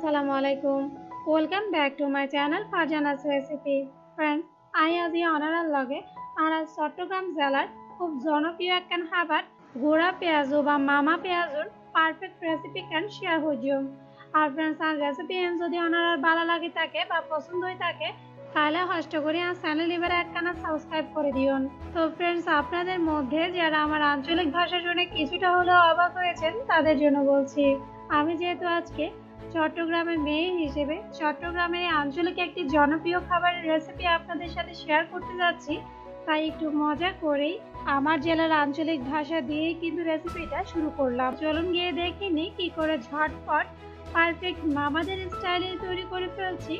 Assalamualaikum. Welcome back to my channel Farjana's Recipe. Friends, I am the honorable logge আর চট্টগ্রাম জেলার খুব জনপ্রিয় একখান খাবার গোড়া পেঁয়াজু বা মামা পেঁয়াজুর পারফেক্ট রেসিপি ক্যান শেয়ার হইজো। আর फ्रेंड्स আর রেসিপি এন যদি আপনারা ভালো লাগে থাকে বা পছন্দ হয় থাকে তাহলে কষ্ট করে আর চ্যানেল এবারে একখানা সাবস্ক্রাইব করে দিন। তো फ्रेंड्स আপনাদের মধ্যে যারা আমার আঞ্চলিক ভাষা শুনে কিছুটা হলেও অবাক হয়েছেন তাদের জন্য বলছি। আমি যেহেতু আজকে চট্টগ্রামের মেয়ে হিসেবে চট্টগ্রামের আঞ্চলিক একটি জনপ্রিয় খাবারের রেসিপি আপনাদের সাথে শেয়ার করতে যাচ্ছি, তাই একটু মজা করেই আমার জেলার আঞ্চলিক ভাষা দিয়ে কিন্তু রেসিপিটা শুরু করলাম। চলুন গিয়ে দেখে নিই কি করে ঝটপট পারফেক্ট মামাদের স্টাইলে তৈরি করে ফেলছি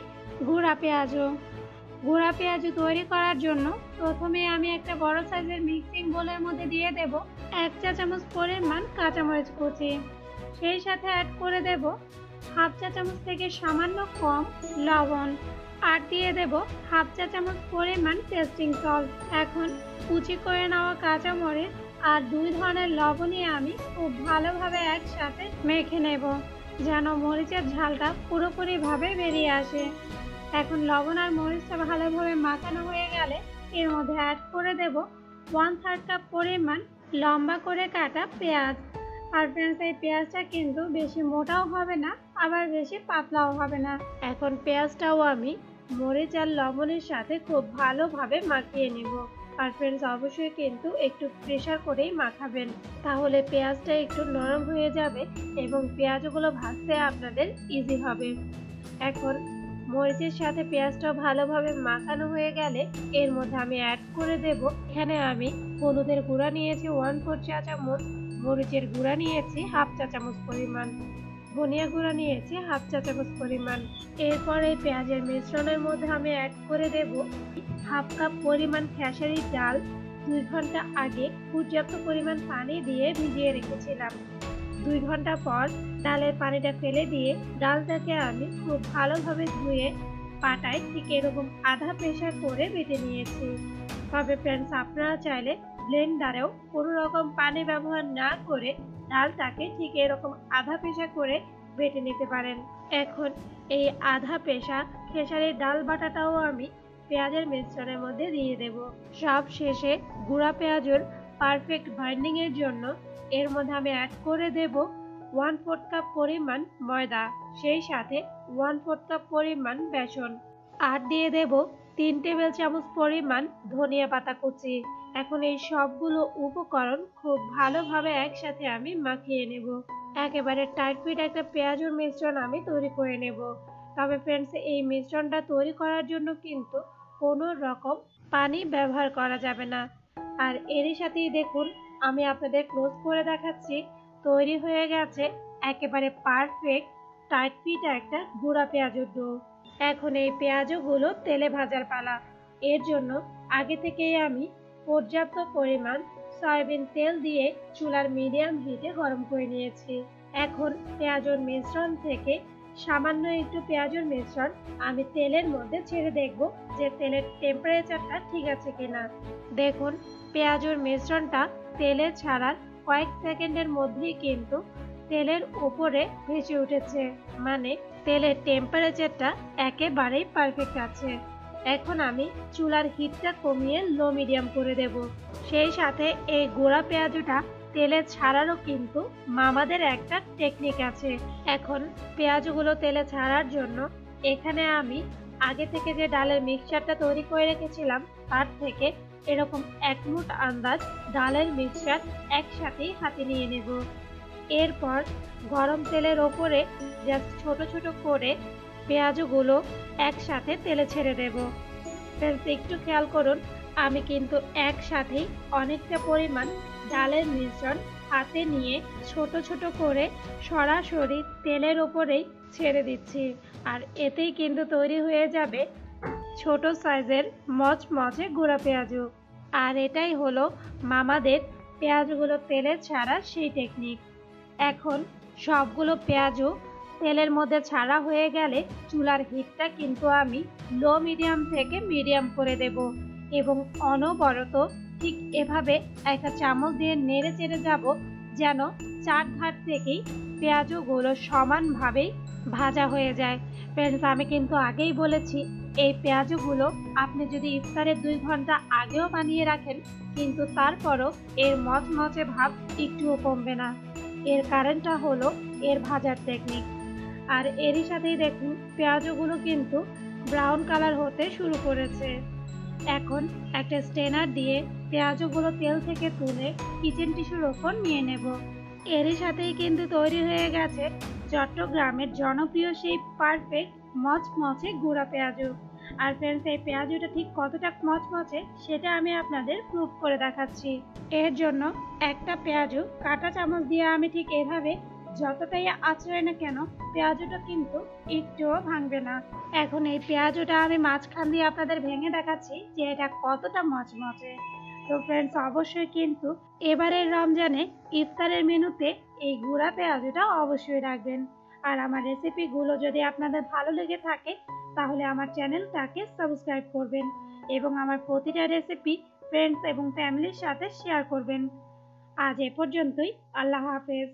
গুঁড়া পেঁয়াজু। গুঁড়া পেঁয়াজু তৈরি করার জন্য প্রথমে আমি একটা বড় সাইজের মিক্সিং বোলের মধ্যে দিয়ে দেব 1 চা চামচ পরিমাণ কাঁচামরিচ কুচি, সেই সাথে অ্যাড করে দেব 1/2 চা চামচ থেকে সামান্য কম লবণ আর দিয়ে দেব 1/2 চা চামচ পরিমাণ টেস্টিং সল্ট। এখন কুচি করে নেওয়া কাঁচামরিচ আর 2 ধরনের লবণই আমি খুব ভালোভাবে একসাথে মেখে নেব যেন মরিচের ঝালটা পুরোপুরিভাবে বেরিয়ে আসে। এখন লবণ আর মরিচটা ভালোভাবে মাখানো হয়ে গেলে এর মধ্যে অ্যাড করে দেব 1/3 কাপ পরিমাণ লম্বা করে কাটা পেঁয়াজ। আর ফ্রেন্ডস এই পেঁয়াজটা কিন্তু বেশি মোটাও হবে না আবার বেশি পাতলাও হবে না। এখন পেঁয়াজটাও আমি মরিচ আর লবণের সাথে খুব ভালোভাবে মাখিয়ে নেব। আর ফ্রেন্ডস অবশ্যই কিন্তু একটু প্রেসার করেই মাখাবেন, তাহলে পেঁয়াজটা একটু নরম হয়ে যাবে এবং পেঁয়াজগুলো ভাজতে আপনাদের ইজি হবে। এখন মরিচের সাথে পেঁয়াজটা ভালোভাবে মাখানো হয়ে গেলে এর মধ্যে আমি অ্যাড করে দেব, এখানে আমি হলুদের গুঁড়া নিয়েছি 1/4 চা চামচ, মরিচের গুঁড়া নিয়েছি 1/2 চা চামচ পরিমাণ, ধনিয়া গুঁড়া নিয়েছি 1/2 চা চামচ পরিমাণ। এরপর এই পেঁয়াজের মিশ্রণের মধ্যে আমি অ্যাড করে দেব 1/2 কাপ পরিমাণ খেসারির ডাল। 2 ঘন্টা আগে পর্যাপ্ত পরিমাণ পানি দিয়ে ভিজিয়ে রেখেছিলাম। 2 ঘন্টা পর ডালের পানিটা ফেলে দিয়ে ডালটাকে আমি খুব ভালোভাবে ধুয়ে পাটায় ঠিক এরকম আধা প্রেসার করে বেটে নিয়েছি। তবে ফ্রেন্ডস আপনারা চাইলে ব্লেন্ডারেও কোনো রকম পানি ব্যবহার না করে ডালটাকে ঠিক এরকম আধা পেশা করে বেটে নিতে পারেন। এখন এই আধা পেশা খেসারির ডাল বাটাটাও আমি পেঁয়াজের মিশ্রণের মধ্যে দিয়ে দেব। সব শেষে গুঁড়া পেঁয়াজুর পারফেক্ট বাইন্ডিং এর জন্য এর মধ্যে আমি অ্যাড করে দেব 1/4 কাপ পরিমাণ ময়দা, সেই সাথে 1/4 কাপ পরিমাণ বেসন আর দিয়ে দেব 3 টেবিল চামচ পরিমাণ ধনিয়া পাতা কুচি। এখন এই সবগুলো উপকরণ খুব ভালোভাবে একসাথে আমি মাখিয়ে নেব। একেবারে টাইট ফিট একটা পেঁয়াজুর মিশ্রণ আমি তৈরি করে নেব। তবে ফ্রেন্ডস এই মিশ্রণটা তৈরি করার জন্য কিন্তু কোনো রকম পানি ব্যবহার করা যাবে না। আর এর সাথেই দেখুন আমি আপনাদের ক্লোজ করে দেখাচ্ছি, তৈরি হয়ে গেছে একেবারে পারফেক্ট টাইট ফিট একটা গুঁড়া পেঁয়াজুর ডো। এখন এই পেঁয়াজগুলো তেলে ভাজার পালা। এর জন্য আগে থেকেই আমি পর্যাপ্ত পরিমাণ সয়াবিন তেল দিয়ে চুলার মিডিয়াম হিটে গরম করে নিয়েছি। এখন পেঁয়াজুর মিশ্রণ থেকে সামান্য একটু পেঁয়াজুর মিশ্রণ আমি তেলের মধ্যে ছেড়ে দেখব যে তেলের টেম্পারেচারটা ঠিক আছে কিনা। দেখুন পেঁয়াজুর মিশ্রণটা তেলে ছাড়ার কয়েক সেকেন্ডের মধ্যেই কিন্তু তেলের উপরে ভেসে উঠেছে, মানে তেলের টেম্পারেচারটা একেবারেই পারফেক্ট আছে। এখন আমি চুলার হিটটা কমিয়ে লো মিডিয়াম করে দেব। সেই সাথে এই গোড়া পেঁয়াজুটা তেলে ছাড়ারও কিন্তু মামাদের একটা টেকনিক আছে। এখন পেঁয়াজগুলো তেলে ছাড়ার জন্য এখানে আমি আগে থেকে যে ডালের মিক্সচারটা তৈরি করে রেখেছিলাম তার থেকে এরকম 1 মুঠ আন্দাজ ডালের মিক্সচার একসাথেই হাতে নিয়ে নেব। এরপর গরম তেলের ওপরে জাস্ট ছোট ছোট করে পেঁয়াজগুলো একসাথে তেলে ছেড়ে দেব। একটু খেয়াল করুন আমি কিন্তু একসাথেই অনেকটা পরিমাণ ডালের মিশ্রণ হাতে নিয়ে ছোট ছোট করে সরাসরি তেলের ওপরেই ছেড়ে দিচ্ছি। আর এতেই কিন্তু তৈরি হয়ে যাবে ছোট সাইজের মচমচে গুঁড়া পেঁয়াজু। আর এটাই হলো মামাদের পেঁয়াজগুলো তেলে ছাড়ার সেই টেকনিক। এখন সবগুলো পেঁয়াজু তেলের মধ্যে ছাড়া হয়ে গেলে চুলার হিটটা কিন্তু আমি লো মিডিয়াম থেকে মিডিয়াম করে দেব এবং অনবরত ঠিক এভাবে একটা চামচ দিয়ে নেড়ে চেড়ে যাব যেন চার ধার থেকেই পেঁয়াজগুলো সমানভাবেই भाजा हो जाए। फ्रेंड्स आमी किन्तु आगेई बोलेछि এই পেঁয়াজগুলো আপনি যদি ইফতারের 2 ঘন্টা আগেও বানিয়ে রাখেন কিন্তু তারপরও এর মচমচে ভাব একটুও কমবে না। এর কারণটা হলো এর ভাজার টেকনিক। আর এরই সাথেই দেখুন পেঁয়াজগুলো কিন্তু ব্রাউন কালার হতে শুরু করেছে। এখন একটা স্টেনার দিয়ে পেঁয়াজগুলো তেল থেকে তুলে কিচেন টিস্যুর ওপর নিয়ে নেব। এরই সাথেই কিন্তু তৈরি হয়ে গেছে চট্টগ্রামের জনপ্রিয় সেই পারফেক্ট মচমচে গুঁড়া পেঁয়াজু। আর फ्रेंड्स এই পেঁয়াজুটা ঠিক কতটা মচমচে সেটা আমি আপনাদের প্রুফ করে দেখাচ্ছি। এর জন্য একটা পেঁয়াজু কাটা চামচ দিয়ে আমি ঠিক এভাবে যতটাই আছড়াই না কেন পেঁয়াজুটা কিন্তু একটুও ভাঙবে না। এখন এই পেঁয়াজুটা আমি মাঝখান দিয়ে আপনাদের ভেঙে দেখাচ্ছি যে এটা কতটা মচমচে। তো फ्रेंड्स অবশ্যই কিন্তু এবারের রমজানে ইফতারের মেনুতে এই গুঁড়া পেঁয়াজুটা অবশ্যই রাখবেন। আর আমার রেসিপিগুলো যদি আপনাদের ভালো লেগে থাকে তাহলে আমার চ্যানেলটাকে সাবস্ক্রাইব করবেন এবং আমার প্রতিটা রেসিপি ফ্রেন্ডস এবং ফ্যামিলির সাথে শেয়ার করবেন। আজ এ পর্যন্তই, আল্লাহ হাফেজ।